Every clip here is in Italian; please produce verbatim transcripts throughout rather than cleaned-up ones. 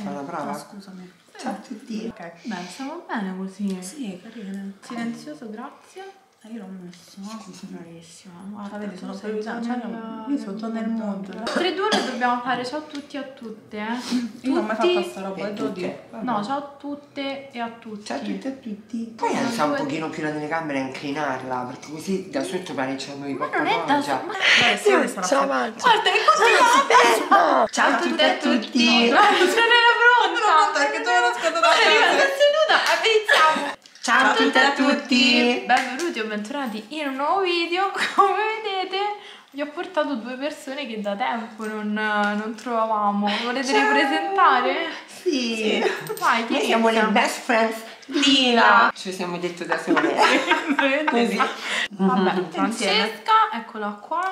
stata brava. No, scusami. Eh. Ciao a tutti. Ok, beh, stiamo bene così. Sì, carina. Silenzioso, grazie. Io l'ho messo, bravissima. Guarda, vedi, sono sotto nel, sotto nel mondo. Tre due dobbiamo fare ciao a tutti e a tutte. Tutti io non ho mai fatto sta roba, devo dire. No, ciao a tutte e a tutti. Ciao a tutte e a tutti. Poi alziamo un pochino più la telecamera e inclinarla, perché così da sotto parecchiamo i papà. Ma non è da sotto. Ma ciao a tutti. Guarda che cosa. Ciao a tutte e a tutti. Guarda, non era pronta. Perché tu non ascoltata. Iniziamo. Ciao a tutte e a tutti! Benvenuti o bentornati in un nuovo video. Come vedete vi ho portato due persone che da tempo non, non trovavamo. Volete Ciao. ripresentare? Sì! sì. Vai, chi Noi siamo, siamo le best friends di Lila! Ci siamo detto da sole! Così! Vabbè, Francesca, eccola qua!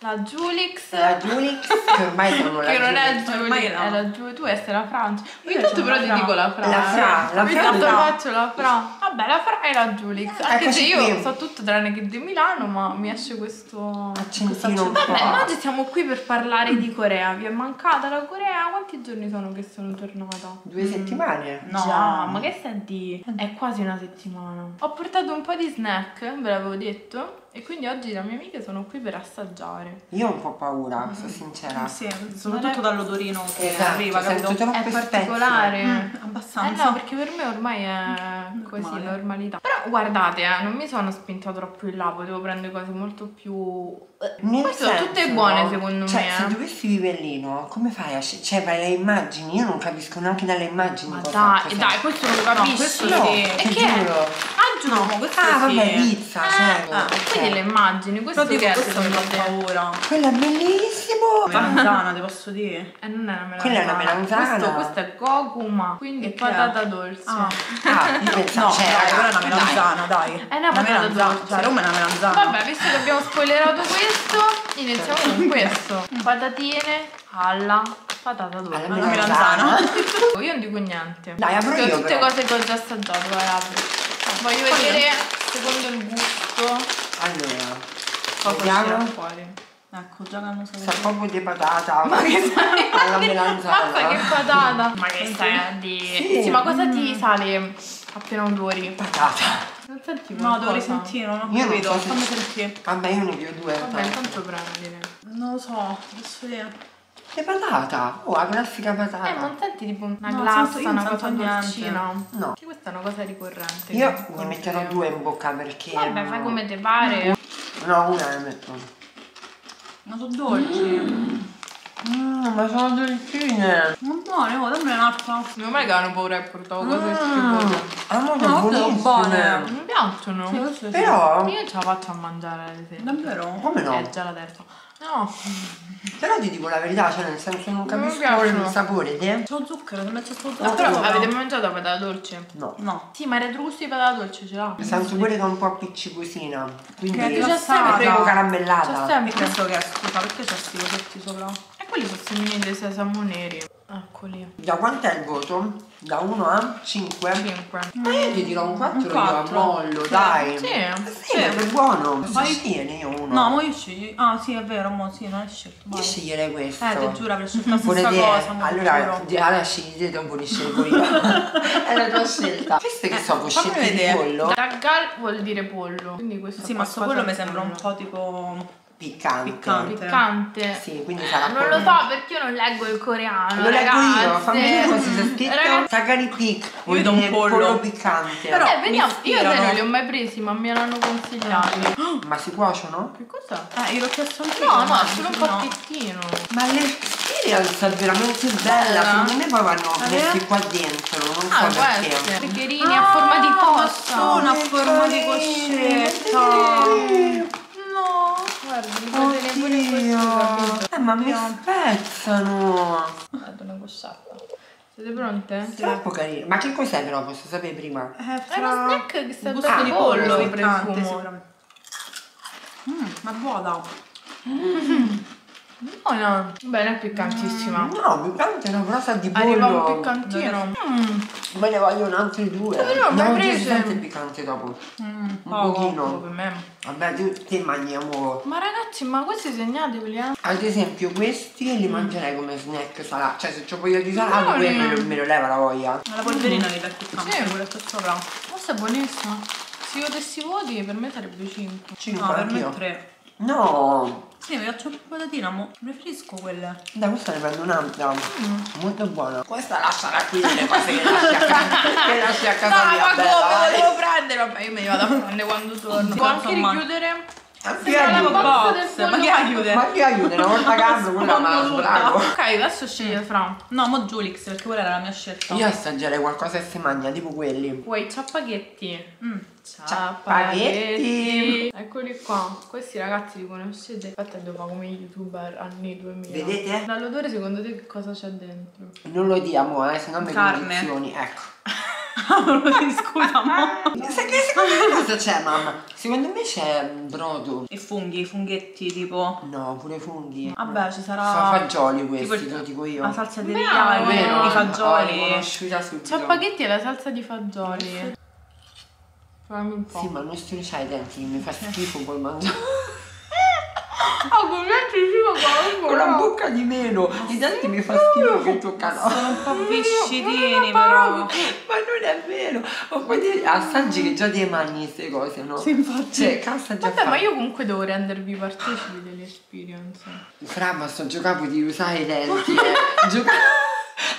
La Julix, la Julix che ormai sono la che non è Julix, no. È la Ju, tu sei la Francia. Ogni tanto però ti dico la Fra. La Fra, la Fra. Ogni tanto faccio la Fra. Vabbè, la Fra è la Julix. Anche se io so tutto tranne che di Milano, ma mi esce questo accentino. Vabbè, oggi siamo qui per parlare di Corea. Vi è mancata la Corea? Quanti giorni sono che sono tornata? Due mm. settimane? No, Già. ma che stai di? È quasi una settimana. Ho portato un po' di snack, ve l'avevo detto. E quindi oggi le mie amiche sono qui per assaggiare. Io ho un po' paura, mm. sono sincera. Sì, soprattutto dall'odorino che esatto, arriva, capito? È particolare. Mm, abbastanza. Eh no, perché per me ormai è normale. Così, normalità. Però guardate, eh, non mi sono spinta troppo in là, potevo prendere cose molto più... Nel Poi senso, sono tutte buone secondo cioè, me. Cioè, se dovessi vivere lì, no? Come fai a... Cioè, vai alle immagini, io non capisco neanche dalle immagini. Ma cosa, dai, cosa dai, questo non lo capisco. No, questo no, sì. E che è? No, questo ah, vabbè, pizza, eh, certo. Ah, quindi le immagini, questo dico, che è questo mi fa paura. Quello è bellissimo. Melanzana, ti posso dire? Eh, non è una melanzana. Quella è una melanzana. Questo, questo è gokuma, quindi patata dolce. Ah, ah io pensavo, no, c'era una melanzana, dai. È una patata dolce. Cioè, Roma è una melanzana. Vabbè, visto che abbiamo spoilerato questo, iniziamo con questo. Patatine alla patata dolce. Alla melanzana. Io non dico niente. Dai, apro io. Sono tutte cose che ho già assaggiato, dai, apro. Voglio vedere secondo il gusto. Allora, vediamo fuori. Ecco, già l'hanno saputo. Sa proprio di patata. Ma che stai? Alla melanzana. Ma che patata. Ma che stai di... Sì, sì, ma cosa ti sale appena odori? Patata. Non senti no, qualcosa? No, dovrei sentire, non ho capito. Io non so sentire. Vabbè, io ne ho due. Vabbè, intanto prendine. Non lo so, posso vedere. Che patata! Oh, la classica patata! Eh, non senti tipo una no, glassa, una cosa dolcina? No. Che questa è una cosa ricorrente. Io ne metterò io. due in bocca perché... Vabbè, no. fai come te pare. No, una ne metto. Ma sono dolci. Mm. Mm, ma sono dolcine. Ma buone, guarda, dammi un'altra. Non mai che hanno paura di portare cose schifose. Ah, no, no, sono buone. Mi piacciono. Sì, questo però... Sì. Io ce la faccio a mangiare, ad esempio. Davvero? Come no? È già la terza. No, però ti dico la verità, cioè nel senso non capisco non il sapore te. C'è lo zucchero, non c'è solo zucchero. No, però avete mangiato patata dolce? No. No. Sì, ma retrussi di patata dolce ce l'ha. Sento sì. pure che è un po' appiccicosina. Quindi c'è sempre un caramellata. C'è sempre questo che è scusa, perché c'è sti cosetti sopra? E quelli sono semini dei sesamo neri. Eccoli. Da quanto è il voto? Da uno a cinque? cinque. Ma io ti dirò un quattro, un quattro. Io a mollo, sì. dai. Sì, sì, sì. È buono. Ma io tieni io uno. No, ma io sceglio. Ah, sì, è vero, mo sì, non hai scelto. Io sceglierei questo. Eh, ti giuro, avrei scelto la stessa cosa. Allora, allora scegliete dopo li scelgo io. È la tua scelta. Questo è che eh, so, scelto di pollo. Raggal vuol dire pollo. Quindi questo sì, ma sto pollo mi sembra un po' tipo... Piccante. piccante piccante sì, quindi sarà non lo so perché io non leggo il coreano lo ragazze. leggo io fammi vedere cosa c'è scritto Sagari Pic vuol dire un pollo. pollo piccante però eh, vediamo io non li ho mai presi ma me l'hanno consigliati oh, ma si cuociono? Che cos'è? Eh io l'ho chiesto anche no no solo un pacchettino ma le realtà veramente bella, secondo me poi vanno messi qua dentro, non ah, so perché. Pecherini ah, a forma di coscia una forma di coscetta. No, guarda, oddio, le pure questo, eh, ma mi spezzano. Guarda una cosciata. Siete pronte? Sì. Troppo carino. Ma che cos'è però? Posso sapere prima? Eh, fra... È uno snack che sta gusto di pollo di prefumo. Mmm, ma buona. Mm. Buona. Beh, è piccantissima. Mm, no, piccante no, però sa di bollo. Arriva un piccantino. Mm. Me ne vogliono altri due. No, ma non ci si sente piccante dopo. Mm. Un oh, pochino. Per me. Vabbè, te, te mangiamo. Ma ragazzi, ma questi segnateveli, eh? Ad esempio, questi li mm. mangerei come snack salata. Cioè, se c'ho voglia di salato, no, quello non me lo leva la voglia. Ma la polverina mm. li dà piccante. Sì, quella sta sopra. Questa è buonissima. Se io tessi voti, per me sarebbe cinque. cinque. No, per me tre. No! Sì, mi faccio più patatina, ma preferisco quelle. Dai, questa ne prendo un'altra. Mm. Molto buona. Questa lasciala qui, le cose che lasci a casa. Che lasci a casa no, mia, ma bella, come? Vale. La devo prendere? Vabbè, io me ne vado a prendere quando torno. Può anche richiudere? Anche aiuto. Ma chi aiuta? Ma chi aiuta? Una volta a casa quella me la sbrago. Ok, adesso scegliere fra. No, mo Julix, perché quella era la mia scelta. Io assaggerei qualcosa che si mangia, tipo quelli. Vuoi Chapagetti? Mm. Chapagetti. Eccoli qua. Questi ragazzi li conoscete? Infatti dopo come youtuber anni duemila. Vedete? Dall'odore secondo te che cosa c'è dentro? Non lo diamo, eh, se no mi condizioni. Ecco. Scusa, ma secondo me cosa c'è, mamma? Secondo me c'è brodo e funghi, funghetti tipo. No, pure funghi. Vabbè, ci sarà. Sono fagioli questi, tipo, lo dico io. La salsa di ripiano, i fagioli. Oh, conosciuta subito. Chapagetti e la salsa di fagioli. Fammi un po'. Sì, ma non striscia i denti, mi fa schifo col mangiare. Oh, con me con la bocca di meno, i denti mi fa schifo che toccano. Sono un po' piscitini però. Ma non è vero. O poi ti assaggi che già ti mangi queste cose, no? Sì, infatti. Cioè, cassa già. Vabbè, fa. Ma io comunque devo rendervi partecipi dell'esperience. Fra, ma sto giocando di usare i denti. Eh. Gioca...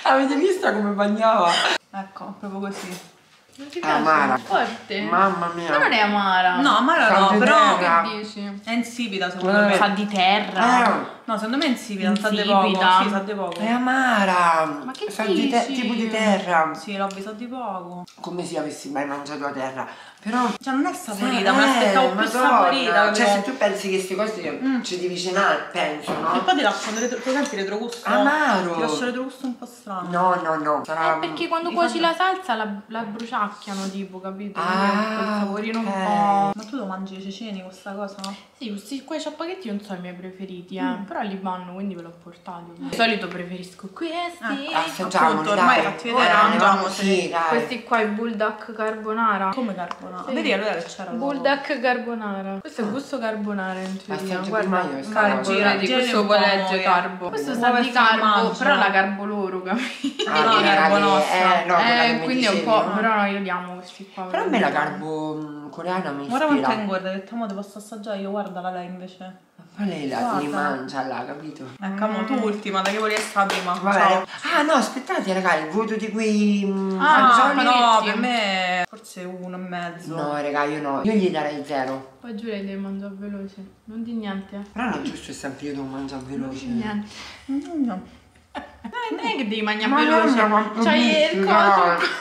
Avete visto come bagnava? Ecco, proprio così. Non ti piace? Amara. Forte. Mamma mia. Ma non è amara. No, amara no, però che dici? È insipida secondo eh. me. Fa di terra. Eh. No, secondo me è insipida, non sa di poco. Sì, sa di poco. È amara. Ma che sa dici? Di tipo di terra. Sì, Robby, sa di poco. Come se avessi mai mangiato a terra. Però cioè non è saporita, ma aspettavo più saporita. Cioè se tu pensi che queste cose mm. ci devi cenare, penso, no? E poi ti lasciano retro, puoi sentire retrogusto. Amaro. Ti lascio retrogusto un po' strano. No, no, no. Sarà... È perché quando cuoci la salsa la, la bruciacchiano tipo, capito? Ah, quel saporino okay. un po'. Ma tu lo mangi i ceceni questa cosa? Sì, questi quei ciappachetti non sono i miei preferiti, eh. Mm. Però li vanno, quindi ve l'ho portato. Di solito preferisco questi. Ah, assaggiamoli, ormai fatti vedere, mangiamo, sì, dai. Questi qua, il Buldak Carbonara. Come carbonara? No. Sì. Vedi allora che c'era Buldak Carbonara. Questo è il gusto carbonara in teoria. Guarda, guarda gira di questo qualeggio carbo. Questo sta di carbo, però la carbo loro, capito? Ah, no, la carbo nostra. Eh, no, eh quindi è un po', no. Però noi odiamo questi qua. Però a me la carbo coreana mi ispira. Ora quanto ingorda, detto mo te posso assaggiare io, guardala lei invece. Ma lei la li mangia là, capito? Ecco, mm. tu ultima, da che volevi essere prima? Vabbè. Ah no, aspettate ragà, il voto di quei ah, fagioli. No, per me forse uno e mezzo. No raga, io no, io gli darei zero. Poi giuro che devi mangiare veloce, non di niente eh. Però non è giusto, è sempre io devo mangiare veloce. Non di niente. No, no. Dai, non è che devi mangiare ma veloce, no, no, c'hai il coso.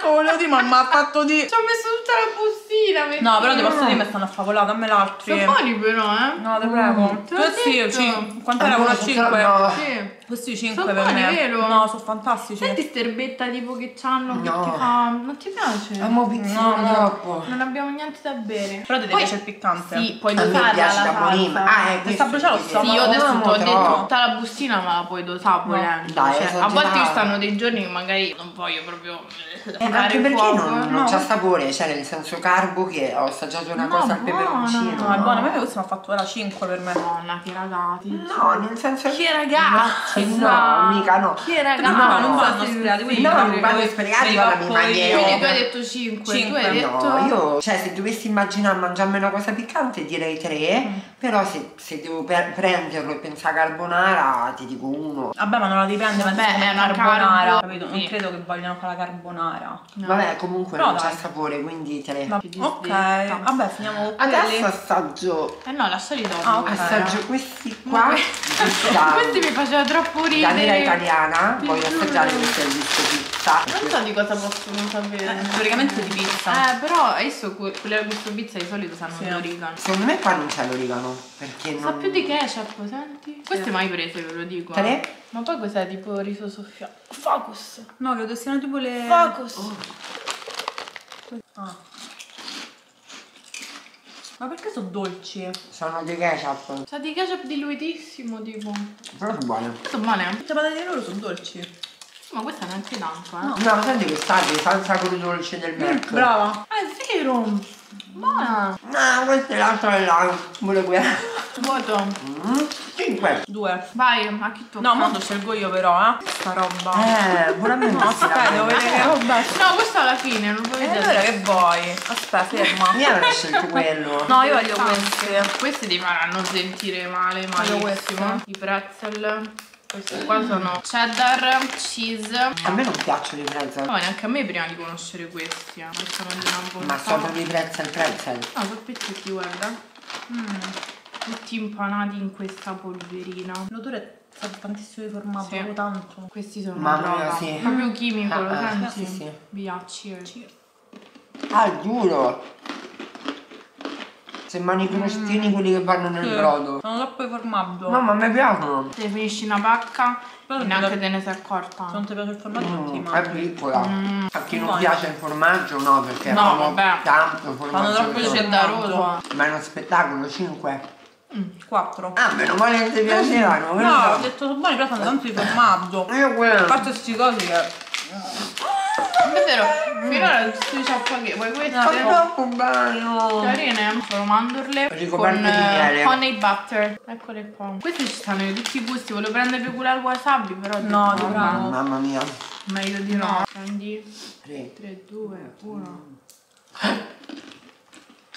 Volevo dire, mamma ha fatto di. Ci ho messo tutta la bustina. Perché... No, però ti posso dire, mi stanno affavolato. Dammela altri. Sono buoni, però, eh. No, te prego. Così, sì. Quanto era? Uno cinque? Sì. Questi cinque per buoni, me. Vero? No, sono fantastici. Senti sterbetta tipo che c'hanno, no. Che ti fa... Non ti piace? È un pizzino no, troppo. Non abbiamo niente da bere. Però ti poi... piace il piccante. Sì, puoi dosarla la salsa. Ah, è questa bruciata lo so. Sì, io adesso ti ho detto tutta la bustina ma la puoi dosare volendo. Dai, a volte ci stanno dei giorni che magari non voglio proprio... Eh, anche perché fuoco, non, non no. c'ha sapore, cioè nel senso carbo che ho assaggiato una no, cosa al peperoncino. No, no, è buona, ma questo mi ha fatto la cinque per me. Madonna, che ragazzi. No, nel senso che ragazzi. No, no, mica no. Che ragazzi. No, non vanno sperati, quindi no, non vanno sperati, guarda mi mangiare. Quindi tu hai detto cinque, tu hai detto no, io cioè se dovessi immaginare mangiarmi una cosa piccante direi tre, mm. però se, se devo prenderlo e pensare a carbonara ti dico uno. Vabbè, ma non la devi prendere, ma beh, è una carbonara, capito? Non credo che vogliano fare la carbonara. No. Vabbè, comunque però non c'è sapore, quindi te le... Ok, vabbè, finiamo adesso assaggio. Eh no, lasciali dopo. Ah, okay. Assaggio questi qua. Questi mi faceva troppo ridere. La vera italiana, ti voglio assaggiare questo è il gusto pizza. Non so di cosa possono sapere. Eh, teoricamente di pizza. Eh, però adesso quelle al gusto pizza di solito sanno sì. L'origano. Secondo me qua non c'è l'origano, perché non... Sa più di ketchup, senti? Queste sì. Mai prese, ve lo dico. Tre? Ma poi cos'è? Tipo riso soffiato? Focus! No, lo testano tipo le... Focus! Oh. Ah. Ma perché sono dolci? Sono di ketchup. Sa di ketchup diluitissimo tipo. Però sono buone. Sono buone. Le patate loro sono dolci. Ma questa neanche tanto, eh. No, no, ma senti che sta di salsa con dolce del Mac. Mm, brava. Ah, è vero. Buona. No, questa è l'altra e là. Pure quella. Vuoto. Mm. cinque. due. Vai, ma chi tocca? No, ma lo scelgo io però, eh. Sta roba. Eh, buona mia. No, aspetta, devo vedere che roba. No, questa alla fine, non voglio vedere. Eh, che vuoi? Aspetta, ferma. Io avrei scelto quello. No, io voglio queste. Queste ti faranno sentire male, malissimo. I pretzel. Queste qua sono cheddar, cheese. A me non piacciono i pretzel. No, neanche a me prima di conoscere questi. Ma sono i pretzel pretzel. No, sono pezzetti, guarda. Mm, tutti impanati in questa polverina. L'odore è tantissimo di formato, sì. Tanto. Questi sono proprio sì. Proprio chimico, ah, lo ah, senti? Sì, sì. Via, cheers. Cheers. Ah, giuro! Sembrano i crostini mm. quelli che vanno nel sì. brodo. Sono troppo formaggio. No, ma a me piacciono. Te finisci una pacca però e neanche te ne sei accorta. Se non ti piace il formaggio mm, non ti mangi. È piccola. Mm. A chi non Poi. piace il formaggio no, perché no, fanno vabbè. tanto formaggio. Fanno troppo cedaruto. Ma è uno spettacolo, cinque. Mm, quattro. Ah, meno male che ti piacevano. No, ho detto sono buoni, però fanno tanto di formaggio. Io quello. Faccio questi cosi che... È vero, mm. finora tutti ciappaghetti. Vuoi questo? È troppo bello! Carine, sono mandorle ricoperte con eh, honey butter. Eccole qua. Questi ci stanno di tutti i gusti. Volevo prendere più quella al wasabi, però no, no, no. Mamma mia. Meglio di no. no. Prendi tre, due, uno.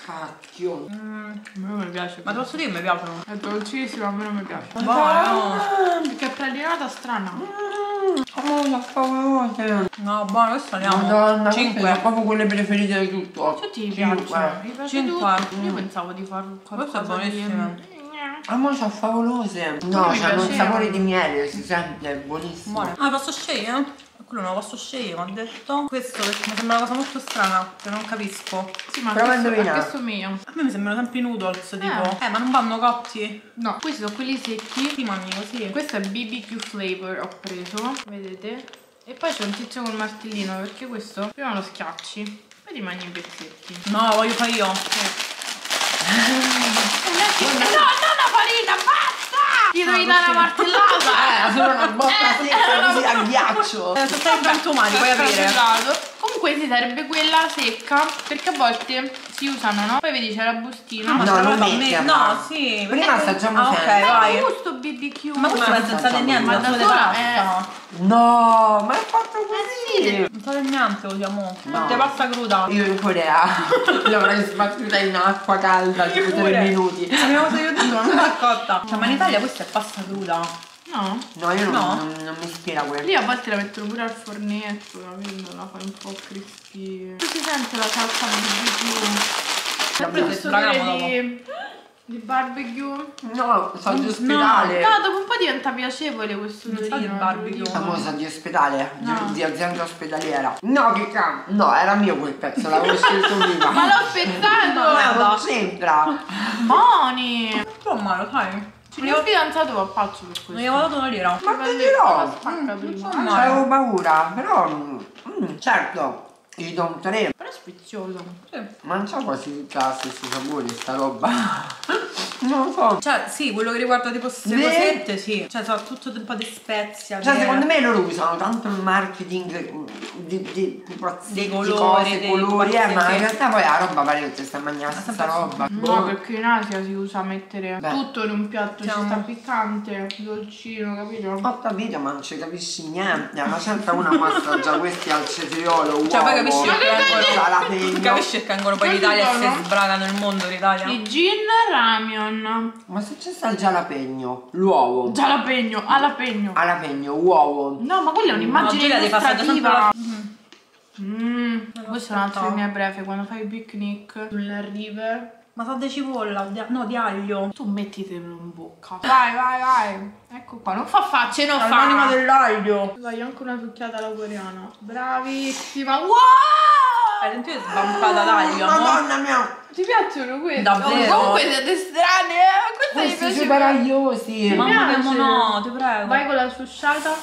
Cacchio. Mm. A me non mi piace. Ma posso dire che mi piacciono? È dolcissimo, a me non mi piace. Buono! Perché è pralinata strana. Mm. Oh, la favolosa. No, buono, questo andiamo. Madonna, cinque. Proprio quelle preferite di tutto. Tutti ti piacciono. cinque. Io pensavo di fare qualcosa. Questa è buonissima. Ah, ma sono favolose. No, c'hanno un sapore di miele, si sente, è buonissimo. Buone. Ah, posso scegliere? Quello non lo posso scegliere, mi ha detto. Questo mi sembra una cosa molto strana, che non capisco. Sì, ma prova a indovinare. Questo mio. A me mi sembrano sempre i noodles, eh. tipo. Eh, ma non vanno cotti? No, questi sono quelli secchi. Ti mangi così. Questo è B B Q flavor, ho preso. Vedete? E poi c'è un tizio col martellino, perché questo prima lo schiacci, poi ti mangi i pezzetti. No, voglio fare io. Eh. No, no! Ti devi dare una martellata! Eh, solo una botta secca così a ghiaccio! Eh, sono sempre frantumati, puoi aprire. Comunque si serve quella secca, perché a volte si usano, no? Poi vedi c'è la bustina. No, no, non metti. No, sì. Prima assaggiamo sempre. Ok, vai. Ma gusto B B Q. Ma questo non è senza niente, ma da sola è... No, ma è fatto così! Non sa niente, usiamo. Non te pasta cruda. Io in Corea l'avrei sbattuta in acqua calda tipo tre minuti. Abbiamo aiutato, non l'ho cotta. Cioè, ma in Italia questa è pasta cruda. No? No, io non, no. non, non mi ispira quello. Io a volte la metto pure al fornetto, capito? La fai un po' crispy. Si sente la salsa barbecue? Sempre questo di... di barbecue? No, sa di ospedale. No, no, dopo un po' diventa piacevole questo odorino di barbecue. Famosa sa di ospedale, no. di, di azienda ospedaliera. No, che cam... No, era mio quel pezzo, l'avevo scelto prima. Ma l'ho spezzato! No, non sembra. Moni! Però male, sai? Il mio fidanzato va pazzo per questo. Non gli ho dato una lira. Ma ti dirò, mm, avevo paura, però mm, certo, gli do un tre. Però è spizioso. Sì. Ma non so quasi tutta la stessa sapore sta roba. Non lo so. Cioè sì, quello che riguarda tipo queste cosette, sì. Cioè sono tutto un po' di spezia. Cioè che... secondo me loro usano tanto il marketing di, di, di dei colori, dei colori eh, ma in realtà poi la roba pare che sta mangiando questa roba. No, boh. Perché in Asia si usa mettere Beh. tutto in un piatto, cioè, ci sta piccante, dolcino, capito? Ho capito, ma non ci capisci niente. Ma sempre una pasta già questi al cetriolo, uovo. Cioè poi capisci il cangolo, capisci il cangolo poi l'Italia si sbragano il mondo l'Italia. I gin ramyun. Ma se c'è sta il jalapeno, l'uovo. Jalapeno, alapegno. Alapegno, uovo. No, ma quella è un'immagine illustrativa. Mmm, questa è un'altra mia breve, quando fai il picnic sulla riva. Ma sa di cipolla, di, no di aglio. Tu mettitelo in bocca. Vai, vai, vai. Ecco qua, non fa facce, non fa. L'anima dell'aglio. Voglio anche una succhiata alla coreana. Bravissima. Wow! Hai sentito svampata d'aglio? Madonna mia! Ti piacciono queste? Davvero? Comunque siete strane, eh? Questa questi super agliosi. Mamma mia, no, ti prego. Vai con la susciata.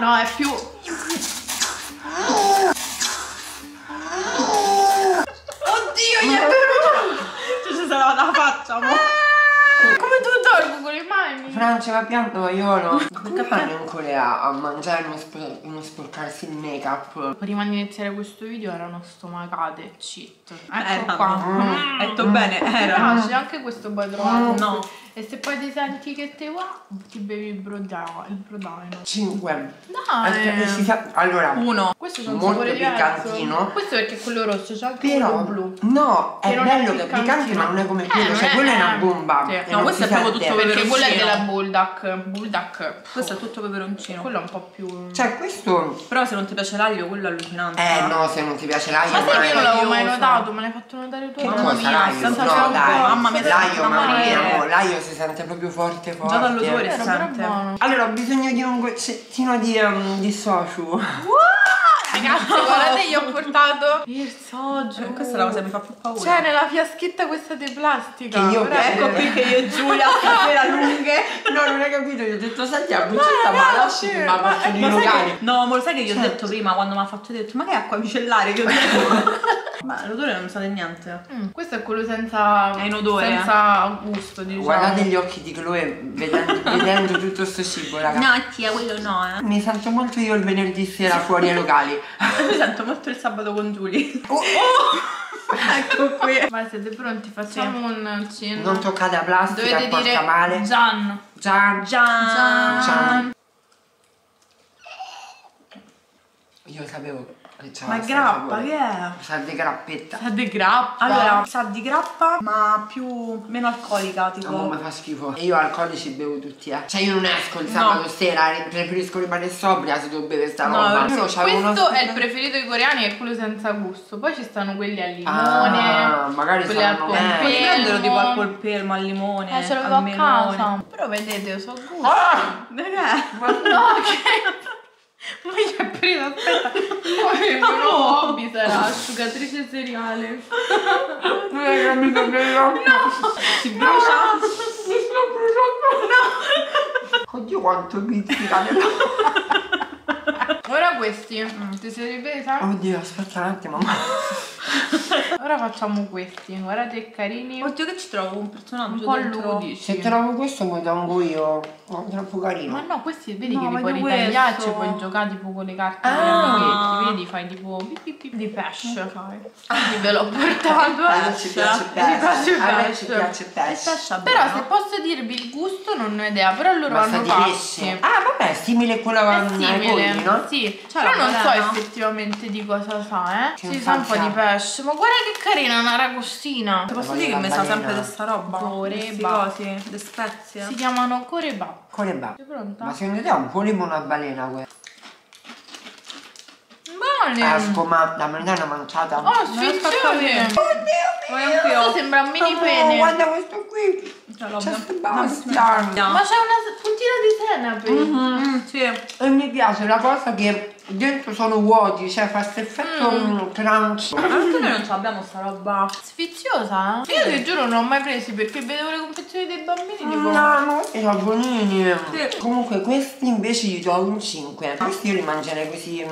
No, è più... Oddio, gli è venuto! la faccia, mo. Come tutto con le mani. Francia, ma pianto, ma io no. Ma come fanno in Corea a mangiare e non, spor non sporcarsi il make up? Prima di iniziare questo video erano stomacate, cheat. Ecco eh, qua. Mm. Detto mm. bene, era. Mi piace anche questo badrone. Mm. No. E se poi ti senti che te va, ti bevi il brodaino. Il brodaino. Cinque. Dai. Allora. Uno. Questo c'è un sapore piccantino. Questo è perché è quello rosso, c'è anche però, quello blu. No, è bello che è piccante, ma non è come quello. Eh, cioè, è, quella è una bomba. Sì. No, questo è proprio tutto peperoncino. Perché quello è della Buldak. Buldak. Questo è tutto peperoncino. Quello è un po' più. Cioè, questo. Però se non ti piace l'aglio, quello è allucinante. Eh, no, se non ti piace l'aglio. Ma sai che io non l'avevo mai notato, me l'hai fatto notare tu. Mamma mia, mamma mia, l'aglio, mamma mia, l'aglio. Si sente proprio forte forte. Già dall'odore si sente. Allora ho bisogno di un goccettino di, um, di soju. Wow, ragazzi, oh, guardate, gli ho portato il soju. Oh, questa è la cosa che mi fa più paura. Cioè nella fiaschetta questa di plastica. Che io ecco qui che io e Giulia stasera lunghe. No, non hai capito, io ho detto senti la bucetta ma lasci che ma faccio di locali. No, ma lo sai che io ho detto prima quando mi ha fatto, ho detto ma che acqua micellare che ho detto. Ma l'odore non sa di niente. Mm. Questo è quello senza. È inodore. Senza gusto, diciamo. Guardate gli occhi di Chloe vedendo, vedendo tutto sto cibo, raga. No, tia, quello no, eh. Mi sento molto io il venerdì sera fuori ai locali. Mi sento molto il sabato con Giulia. Oh, oh! Ecco qui. Ma siete pronti? Facciamo sì. un cenno. Non toccate la plastica. Dovete porta dire male. Gian. Gian. Gian. Gian. Io sapevo. Ma grappa, che è? Sa di grappetta. Sa di grappa. Allora, sa di grappa, ma più meno alcolica, tipo. No, ma fa schifo. E io alcolici bevo tutti, eh. Cioè io non esco il sabato no. sera, preferisco rimanere sobria se devo bere sta roba. No, no, questo uno è il preferito dei coreani, è quello senza gusto. Poi ci stanno quelli al limone. Ah, magari quelli al polpelmo, tipo al polpelmo, al limone. Eh, ce l'avevo a casa. Però vedete, so gusto. Ah! Ma no, che ma gli ha preso, aspetta, poi il mio nuovo hobby sarà asciugatrice seriale. Non hai capito che no. Si brucia. No. Si sta bruciando. No. Oddio quanto pizzica. Ora questi, mm. ti sei ripresa? Oddio, aspetta un attimo. Ora facciamo questi, guardate che carini. Oddio che ci trovo un personaggio un po' ludici. Se trovo questo mi tengo io, ma è troppo carino. Ma no, questi vedi no, che li puoi ritagliare, cioè puoi giocare tipo con le carte ah. degli amichetti, vedi fai tipo bip bip bip di pesce. Ok, quindi ve l'ho portato. A me ci piace pesce, a me ci piace pesce. Però se posso dirvi il gusto non ne ho idea, però loro hanno passi. Ah vabbè, è simile quella ai polli, no? Sì, cioè, però non so effettivamente di cosa sa, eh. Ci sa un po' di pesce. Ma guarda che carina, una ragostina. Ti posso dire che mi sa sempre questa roba? Coreba. Le spezie. Si chiamano coreba. Coreba. Sei pronta? Ma secondo te è un polipo o una balena questa? Buone. Esco, ma la balena è una manciata. Oh, sfizione. Oddio mio. Questo sembra un mini pene. Oh, guarda questo qui. C'è la basta. Ma c'è una puntina di senape. Mm-hmm. Sì. E mi piace la cosa che dentro sono vuoti, cioè fa questo effetto mm. crunch. Ma perché noi non ce l'abbiamo sta roba sfiziosa? Eh? Io ti giuro non ho mai presi perché vedevo le confezioni dei bambini mm, tipo no, no, e la buonini sì. Comunque questi invece gli do un cinque. Questi io li mangerei così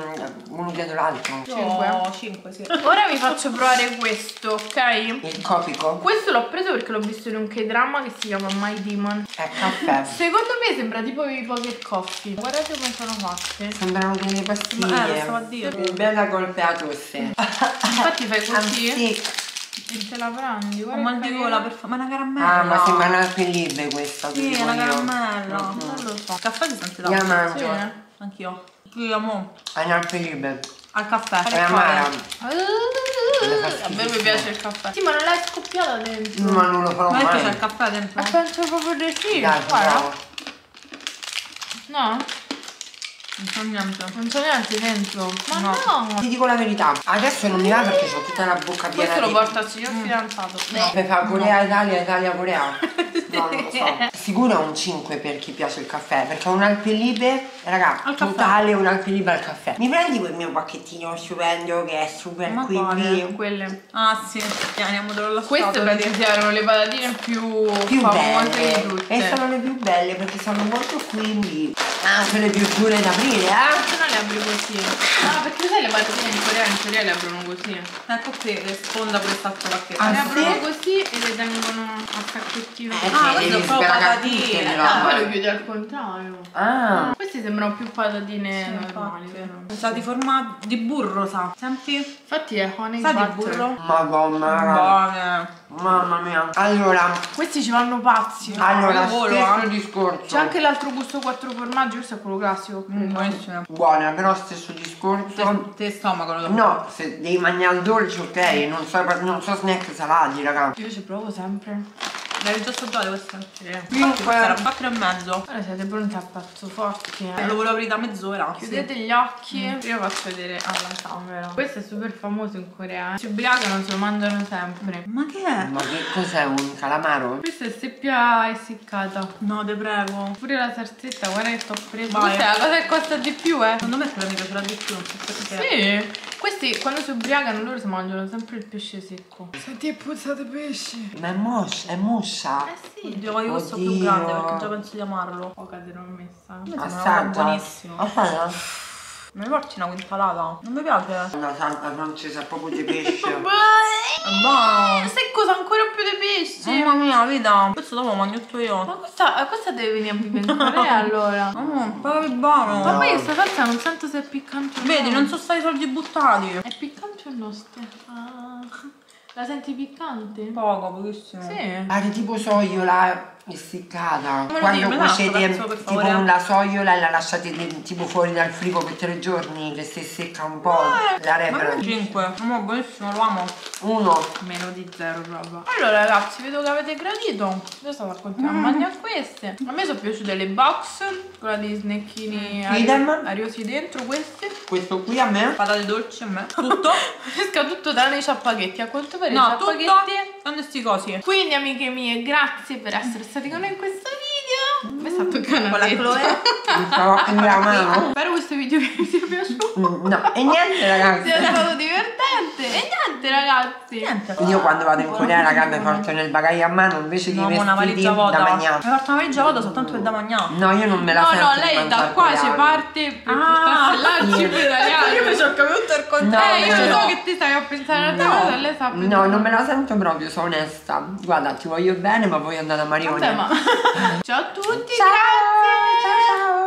uno dietro l'altro. Cinque, sì. Ora vi faccio provare questo, ok? Il copico. Questo l'ho preso perché l'ho visto in un K-drama che si chiama My Demon. È caffè. Secondo me sembra tipo i pocket coffee. Guardate come sono fatte. Sembrano delle pastiglie. Sì, ma eh, lo stavo a dire. Bella colpeata sì. Infatti fai così sì. E te la prendi, guarda. Ma mandicola per fare. Ma è una caramella. Ah, ma sembra una felice questa. Sì, è una caramella. Mm -hmm. Non lo so. Il caffè ti sente da un po'. Sì, eh? Anch'io. Qui amo. È una felice. Al caffè. È amara. A me mi piace il caffè. Sì, ma non l'hai scoppiata dentro. No, ma non lo farò ma mai. Ma c'è il caffè dentro. Ma penso proprio di sì. Dai, no? Non c'è niente. Non c'è niente dentro. Ma no. no Ti dico la verità, adesso non mi va perché ho tutta la bocca piena. Questo lo porta al signor mm. fidanzato. No, per fare Corea Italia, Italia Corea. No, non lo so. Sicuro è un cinque per chi piace il caffè, perché è un alpelibe, raga, al totale un alpelibe al caffè. Mi prendi quel mio pacchettino stupendo che è super ma quindi quelle. Ah sì, andiamo dalla queste praticamente erano le patatine più, più famose belle. Di tutte. E sono le più belle perché sono molto quindi. Ah, sono le più dure da aprire, eh? Se no le apri così. Ah, perché sai le patatine in Corea in Corea le aprono così. Ecco qui, risponda questa pacchetta. Ah, le aprono sì? Così e le tengono. sacchettino. Eh, ah, questo è un po' patatine. Ah, poi lo chiudi al contrario. Ah. Questi sembrano più patatine sì, normali, vero? Sa di forma di burro, sa. Senti? Infatti è honey sa butter. Di burro. Madonna. Buone. Mamma mia. Allora, questi ci vanno pazzi. Allora, stesso discorso. C'è anche l'altro gusto quattro formaggi, questo è quello classico. Mm, buona, però stesso discorso. Te stomaco lo do. No, se devi mangiare il dolce, ok. Non so, non so snack salati, raga. Io ci provo sempre. L'avevi già assaggiato questa? Sì. Sarà quattro e mezzo. Ora siete pronti a pezzo forti, eh. Lo volevo aprire da mezz'ora. Chiudete sì. gli occhi. Mm. Io faccio vedere alla camera. Questo è super famoso in Corea. Si ubriacano, se lo mangiano sempre. Ma che è? Ma che cos'è? Un calamaro? Questa è seppia essiccata. No, te prego. Pure la salsetta, guarda che t'ho preso. Questa è la cosa che costa di più, eh. Secondo me quella mi piacerà di più, non so perché. Sì. Questi quando si ubriacano loro si mangiano sempre il pesce secco. Senti che puzza di pesce. Ma è moscia, è moscia. Eh sì. Oddio, voglio questo più grande perché già penso di amarlo. Oh, che non ho messa. Ma sarà buonissimo. Assaggia. Mi porci una quintalata? Non mi piace. Una salsa francese proprio di pesce. Buono. Sai cosa? Ancora più di pesce. Mamma mia, veda. Questo dopo lo mangio tutto io. Ma questa, questa deve venire a vivere in Corea allora. Oh, però che buono. Ma poi questa salsa non sento se è piccante o no. Vedi, non so stare i soldi buttati. È piccante o no? Ah. La senti piccante? Poco, pochissimo. Sì. Ah, che tipo sogliola essiccata. Quando cuocete tipo una sogliola e la lasciate tipo fuori dal frigo per tre giorni che si secca un po'. Eh, la rebbra. cinque. Oh, buonissimo, lo amo. uno. Meno di zero, roba. Allora ragazzi, vedo che avete gradito. Adesso continuiamo mm. a mangiare queste. A me sono piaciute le box, quella di snacchini mm. ariosi dentro, queste. Questo qui a me. Patate dolci a me. Tutto. Pesca tutto tranne i ciapaghetti. A quanto pare no, i ciapaghetti sono sti cosi. Quindi amiche mie, grazie per essere state con me in questo video. Mi sta toccando con la Chloe. Mano. Spero questo video vi sia piaciuto. No, e niente ragazzi, sia stato divertente. E niente ragazzi, niente. Io quando vado in Corea raga mi porto nel bagaglio a mano invece no, di vestiti da mangiare. Mi porto una valigia vuota soltanto per da mangiare. No, io non me la sento. No, no, lei da qua ci parte per portarsi l'arci pedaliano. Io mi sono capito il contrario. Io so che ti stai a pensare alla tua cosa e lei sa. No, non me la sento proprio, sono onesta. Guarda, ti voglio bene ma voi andate a Marione. Ciao a tutti, ciao, grazie. Ciao ciao.